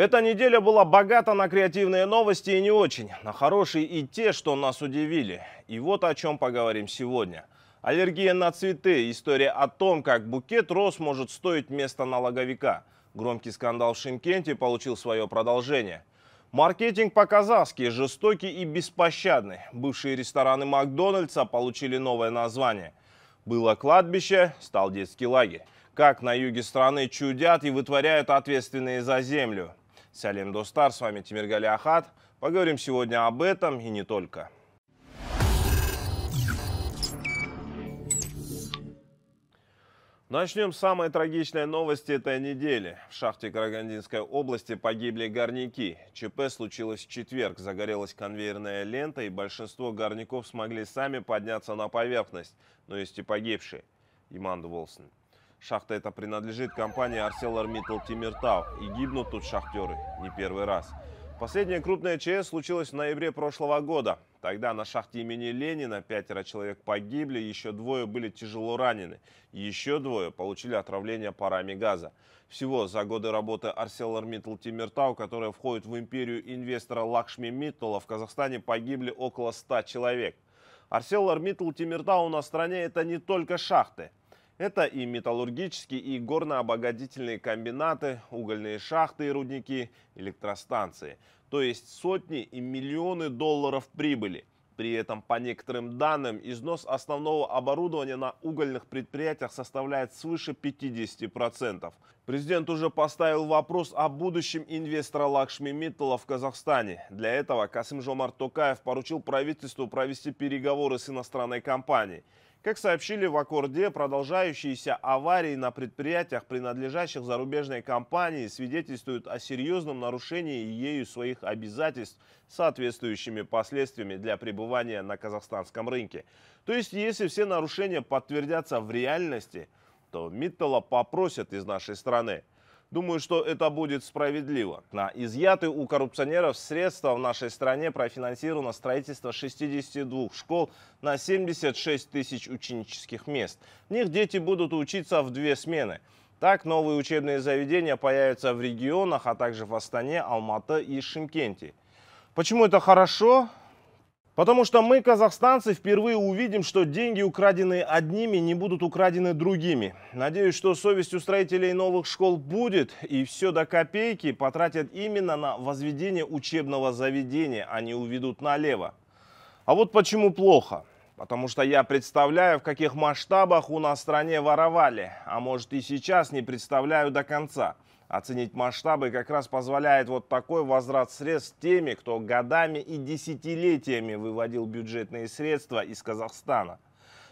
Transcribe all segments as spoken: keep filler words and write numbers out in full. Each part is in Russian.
Эта неделя была богата на креативные новости и не очень, на хорошие и те, что нас удивили. И вот о чем поговорим сегодня. Аллергия на цветы. История о том, как букет роз может стоить место налоговика. Громкий скандал в Шимкенте получил свое продолжение. Маркетинг по-казахски жестокий и беспощадный. Бывшие рестораны Макдональдса получили новое название. Было кладбище, стал детский лагерь. Как на юге страны чудят и вытворяют ответственные за землю. Сәлем, достар, с вами Тимиргали Ахат. Поговорим сегодня об этом и не только. Начнем с самой трагичной новости этой недели. В шахте Карагандинской области погибли горняки. ЧП случилось в четверг. Загорелась конвейерная лента, и большинство горняков смогли сами подняться на поверхность. Но есть и погибшие. Иманды Волсен. Шахта эта принадлежит компании АрселорМиттал-Тимиртау. И гибнут тут шахтеры не первый раз. Последняя крупная ЧС случилась в ноябре прошлого года. Тогда на шахте имени Ленина пятеро человек погибли, еще двое были тяжело ранены. Еще двое получили отравление парами газа. Всего за годы работы АрселорМиттал-Тимиртау, которая входит в империю инвестора Лакшми Миттала, в Казахстане погибли около ста человек. АрселорМиттал-Тимиртау на стране — это не только шахты. Это и металлургические, и горно-обогатительные комбинаты, угольные шахты и рудники, электростанции. То есть сотни и миллионы долларов прибыли. При этом, по некоторым данным, износ основного оборудования на угольных предприятиях составляет свыше пятидесяти процентов. Президент уже поставил вопрос о будущем инвестора Лакшми Миттала в Казахстане. Для этого Касым-Жомарт Тоқаев поручил правительству провести переговоры с иностранной компанией. Как сообщили в Аккорде, продолжающиеся аварии на предприятиях, принадлежащих зарубежной компании, свидетельствуют о серьезном нарушении ею своих обязательств с соответствующими последствиями для пребывания на казахстанском рынке. То есть, если все нарушения подтвердятся в реальности, то Миттала попросят из нашей страны. Думаю, что это будет справедливо. На изъятые у коррупционеров средства в нашей стране профинансировано строительство шестидесяти двух школ на семьдесят шесть тысяч ученических мест. В них дети будут учиться в две смены. Так, новые учебные заведения появятся в регионах, а также в Астане, Алматы и Шимкенте. Почему это хорошо? Потому что мы, казахстанцы, впервые увидим, что деньги, украденные одними, не будут украдены другими. Надеюсь, что совесть у строителей новых школ будет, и все до копейки потратят именно на возведение учебного заведения, а не уведут налево. А вот почему плохо. Потому что я представляю, в каких масштабах у нас в стране воровали, а может и сейчас не представляю до конца. Оценить масштабы как раз позволяет вот такой возврат средств теми, кто годами и десятилетиями выводил бюджетные средства из Казахстана.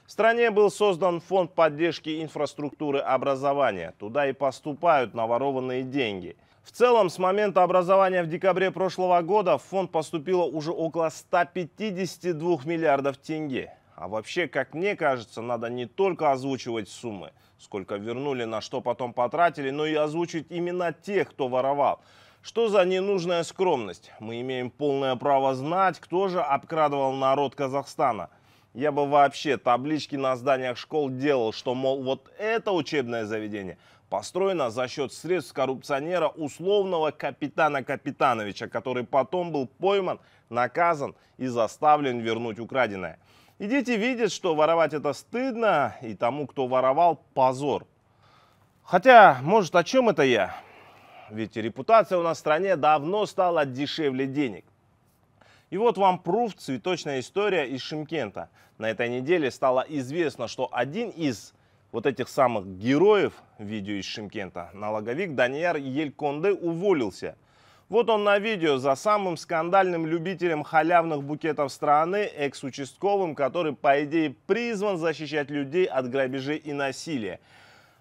В стране был создан фонд поддержки инфраструктуры образования. Туда и поступают наворованные деньги. В целом, с момента образования в декабре прошлого года в фонд поступило уже около ста пятидесяти двух миллиардов тенге. А вообще, как мне кажется, надо не только озвучивать суммы, сколько вернули, на что потом потратили, но и озвучить имена тех, кто воровал. Что за ненужная скромность? Мы имеем полное право знать, кто же обкрадывал народ Казахстана. Я бы вообще таблички на зданиях школ делал, что, мол, вот это учебное заведение построено за счет средств коррупционера условного капитана Капитановича, который потом был пойман, наказан и заставлен вернуть украденное. И дети видят, что воровать это стыдно, и тому, кто воровал, позор. Хотя, может, о чем это я? Ведь репутация у нас в стране давно стала дешевле денег. И вот вам пруф, цветочная история из Шимкента. На этой неделе стало известно, что один из вот этих самых героев видео из Шимкента, налоговик Даниар Елькунды, уволился. Вот он на видео за самым скандальным любителем халявных букетов страны, экс-участковым, который, по идее, призван защищать людей от грабежей и насилия.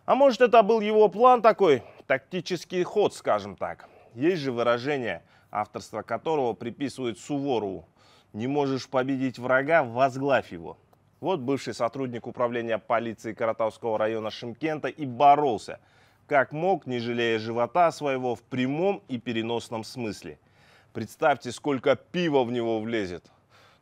А может, это был его план такой, тактический ход, скажем так. Есть же выражение, авторство которого приписывают Суворову. «Не можешь победить врага, возглавь его». Вот бывший сотрудник управления полиции Каратауского района Шимкента и боролся. Как мог, не жалея живота своего в прямом и переносном смысле. Представьте, сколько пива в него влезет.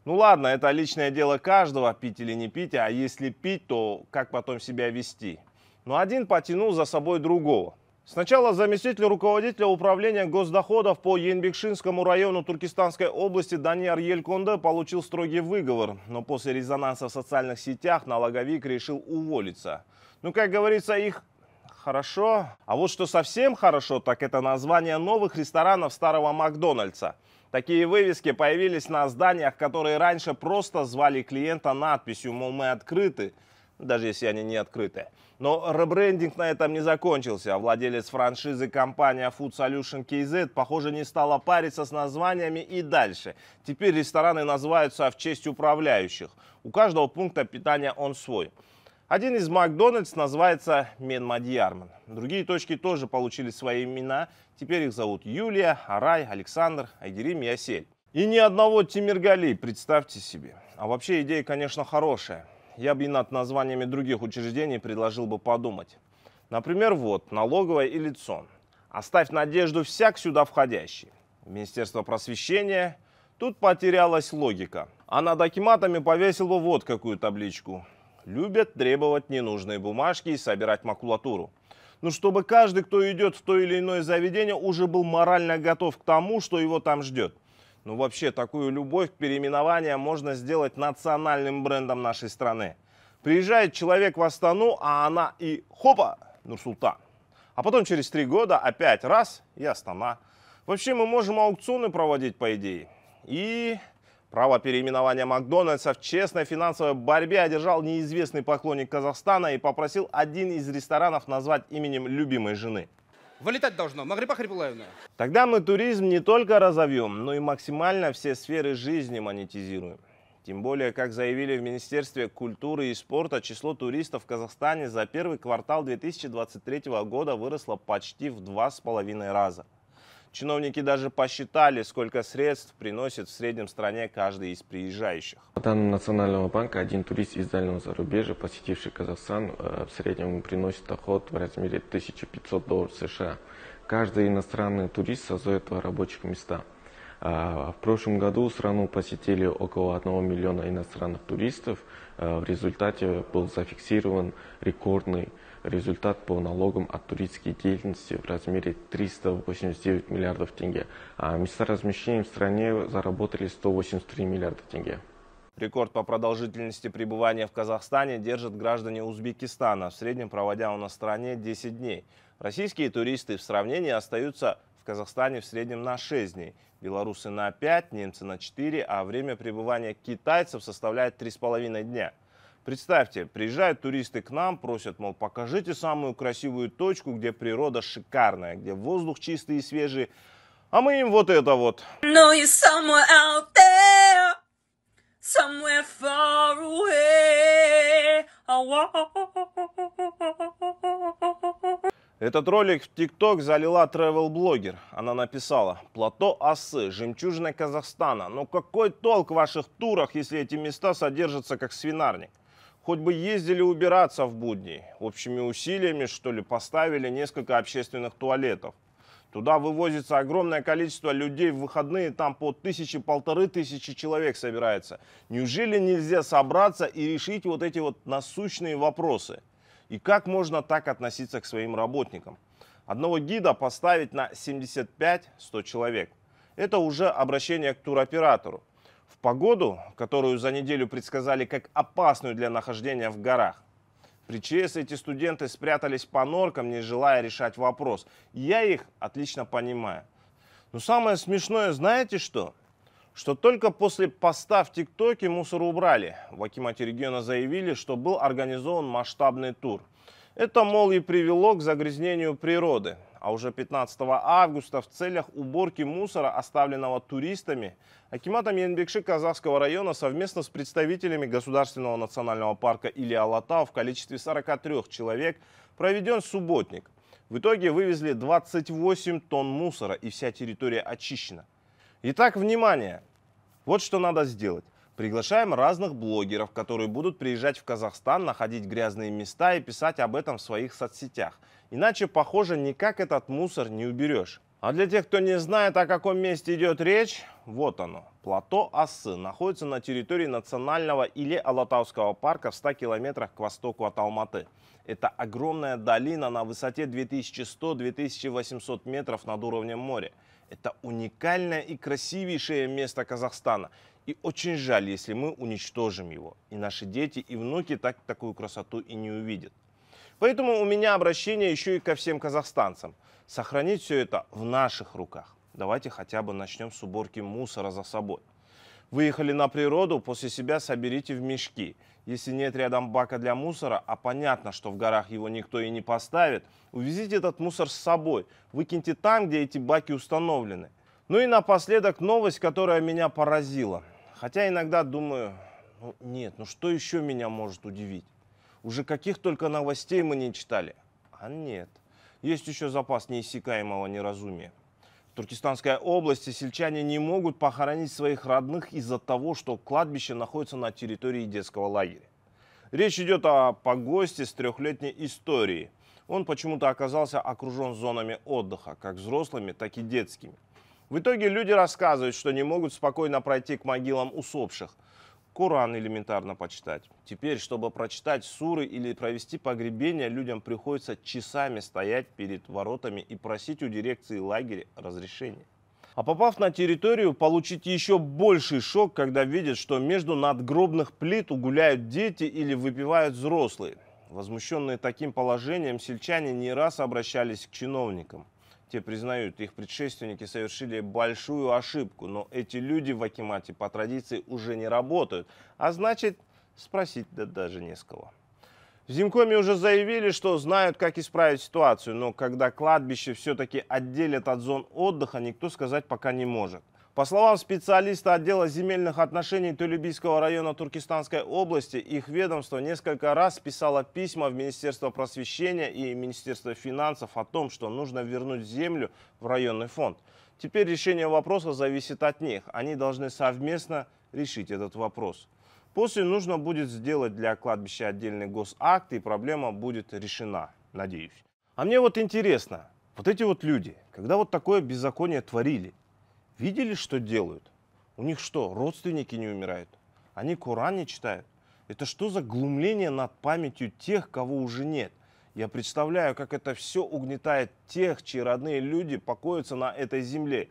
Ну ладно, это личное дело каждого, пить или не пить, а если пить, то как потом себя вести. Но один потянул за собой другого. Сначала заместитель руководителя управления госдоходов по Енбекшинскому району Туркестанской области Даниар Елькунды получил строгий выговор. Но после резонанса в социальных сетях налоговик решил уволиться. Ну, как говорится, их хорошо. А вот что совсем хорошо, так это название новых ресторанов старого Макдональдса. Такие вывески появились на зданиях, которые раньше просто звали клиента надписью, мол, мы открыты. Даже если они не открыты. Но ребрендинг на этом не закончился. Владелец франшизы компания Food Solution кей зет, похоже, не стала париться с названиями и дальше. Теперь рестораны называются в честь управляющих. У каждого пункта питания он свой. Один из Макдональдс называется Менмадьярман. Другие точки тоже получили свои имена. Теперь их зовут Юлия, Арай, Александр, Айгерим и Асель. И ни одного Тимиргали, представьте себе. А вообще идея, конечно, хорошая. Я бы и над названиями других учреждений предложил бы подумать. Например, вот, налоговая или ЦОН. Оставь надежду всяк сюда входящий. Министерство просвещения. Тут потерялась логика. А над акиматами повесил бы вот какую табличку. Любят требовать ненужные бумажки и собирать макулатуру. Ну, чтобы каждый, кто идет в то или иное заведение, уже был морально готов к тому, что его там ждет. Ну, вообще, такую любовь к переименованию можно сделать национальным брендом нашей страны. Приезжает человек в Астану, а она и хопа, Нур-Султан. А потом через три года опять раз и Астана. Вообще, мы можем аукционы проводить, по идее. И право переименования Макдональдса в честной финансовой борьбе одержал неизвестный поклонник Казахстана и попросил один из ресторанов назвать именем любимой жены. Вылетать должно. Магрипа Хрипулаевна. Тогда мы туризм не только разовьем, но и максимально все сферы жизни монетизируем. Тем более, как заявили в Министерстве культуры и спорта, число туристов в Казахстане за первый квартал две тысячи двадцать третьего года выросло почти в два с половиной раза. Чиновники даже посчитали, сколько средств приносит в среднем стране каждый из приезжающих. По данным Национального банка, один турист из дальнего зарубежья, посетивший Казахстан, в среднем приносит доход в размере тысячи пятисот долларов США. Каждый иностранный турист создает два рабочих места. В прошлом году страну посетили около одного миллиона иностранных туристов. В результате был зафиксирован рекордный результат по налогам от туристской деятельности в размере трёхсот восьмидесяти девяти миллиардов тенге. А места размещения в стране заработали сто восемьдесят три миллиарда тенге. Рекорд по продолжительности пребывания в Казахстане держат граждане Узбекистана, в среднем проводя у нас в стране десять дней. Российские туристы в сравнении остаются в Казахстане в среднем на шесть дней, белорусы на пять, немцы на четыре, а время пребывания китайцев составляет три с половиной дня. Представьте, приезжают туристы к нам, просят, мол, покажите самую красивую точку, где природа шикарная, где воздух чистый и свежий, а мы им вот это вот. No, you're somewhere out there, somewhere far away. Этот ролик в ТикТок залила тревел-блогер. Она написала: «Плато Асы, жемчужина Казахстана. Но какой толк в ваших турах, если эти места содержатся как свинарник? Хоть бы ездили убираться в будни. Общими усилиями, что ли, поставили несколько общественных туалетов. Туда вывозится огромное количество людей в выходные, там по тысячи, полторы тысячи человек собирается. Неужели нельзя собраться и решить вот эти вот насущные вопросы? И как можно так относиться к своим работникам? Одного гида поставить на семьдесят пять — сто человек. Это уже обращение к туроператору. В погоду, которую за неделю предсказали как опасную для нахождения в горах. При ЧС эти студенты спрятались по норкам, не желая решать вопрос. Я их отлично понимаю. Но самое смешное, знаете что? Что только после поста в ТикТоке мусор убрали. В акимате региона заявили, что был организован масштабный тур. Это, мол, и привело к загрязнению природы. А уже пятнадцатого августа в целях уборки мусора, оставленного туристами, акиматом Енбекши Казахского района совместно с представителями Государственного национального парка Иле-Алатау в количестве сорока трёх человек проведен субботник. В итоге вывезли двадцать восемь тонн мусора, и вся территория очищена. Итак, внимание! Вот что надо сделать. Приглашаем разных блогеров, которые будут приезжать в Казахстан, находить грязные места и писать об этом в своих соцсетях. Иначе, похоже, никак этот мусор не уберешь. А для тех, кто не знает, о каком месте идет речь, вот оно. Плато Асы находится на территории национального Иле-Алатауского парка в ста километрах к востоку от Алматы. Это огромная долина на высоте две тысячи сто — две тысячи восемьсот метров над уровнем моря. Это уникальное и красивейшее место Казахстана. И очень жаль, если мы уничтожим его. И наши дети и внуки так, такую красоту и не увидят. Поэтому у меня обращение еще и ко всем казахстанцам. Сохранить все это в наших руках. Давайте хотя бы начнем с уборки мусора за собой. Выехали на природу, после себя соберите в мешки. Если нет рядом бака для мусора, а понятно, что в горах его никто и не поставит, увезите этот мусор с собой, выкиньте там, где эти баки установлены. Ну и напоследок новость, которая меня поразила. Хотя иногда думаю, ну нет, ну что еще меня может удивить? Уже каких только новостей мы не читали. А нет, есть еще запас неиссякаемого неразумия. В Туркестанской области сельчане не могут похоронить своих родных из-за того, что кладбище находится на территории детского лагеря. Речь идет о погосте с трехлетней историей. Он почему-то оказался окружен зонами отдыха, как взрослыми, так и детскими. В итоге люди рассказывают, что не могут спокойно пройти к могилам усопших. Коран элементарно почитать. Теперь, чтобы прочитать суры или провести погребение, людям приходится часами стоять перед воротами и просить у дирекции лагеря разрешения. А попав на территорию, получите еще больший шок, когда видят, что между надгробных плит гуляют дети или выпивают взрослые. Возмущенные таким положением, сельчане не раз обращались к чиновникам. Те признают, их предшественники совершили большую ошибку, но эти люди в акимате по традиции уже не работают, а значит, спросить даже не с кого. В Земкоме уже заявили, что знают, как исправить ситуацию, но когда кладбище все-таки отделят от зон отдыха, никто сказать пока не может. По словам специалиста отдела земельных отношений Төле-Бийского района Туркестанской области, их ведомство несколько раз писало письма в Министерство просвещения и Министерство финансов о том, что нужно вернуть землю в районный фонд. Теперь решение вопроса зависит от них. Они должны совместно решить этот вопрос. После нужно будет сделать для кладбища отдельный госакт, и проблема будет решена, надеюсь. А мне вот интересно, вот эти вот люди, когда вот такое беззаконие творили, видели, что делают? У них что, родственники не умирают? Они Коран не читают? Это что за глумление над памятью тех, кого уже нет? Я представляю, как это все угнетает тех, чьи родные люди покоятся на этой земле.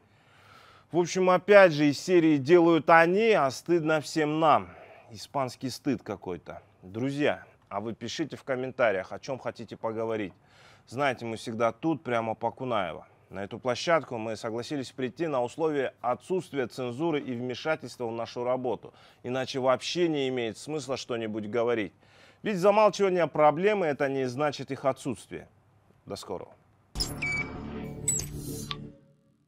В общем, опять же, из серии «Делают они, а стыдно всем нам». Испанский стыд какой-то. Друзья, а вы пишите в комментариях, о чем хотите поговорить. Знаете, мы всегда тут, прямо по Кунаева. На эту площадку мы согласились прийти на условие отсутствия цензуры и вмешательства в нашу работу. Иначе вообще не имеет смысла что-нибудь говорить. Ведь замалчивание проблемы – это не значит их отсутствие. До скорого.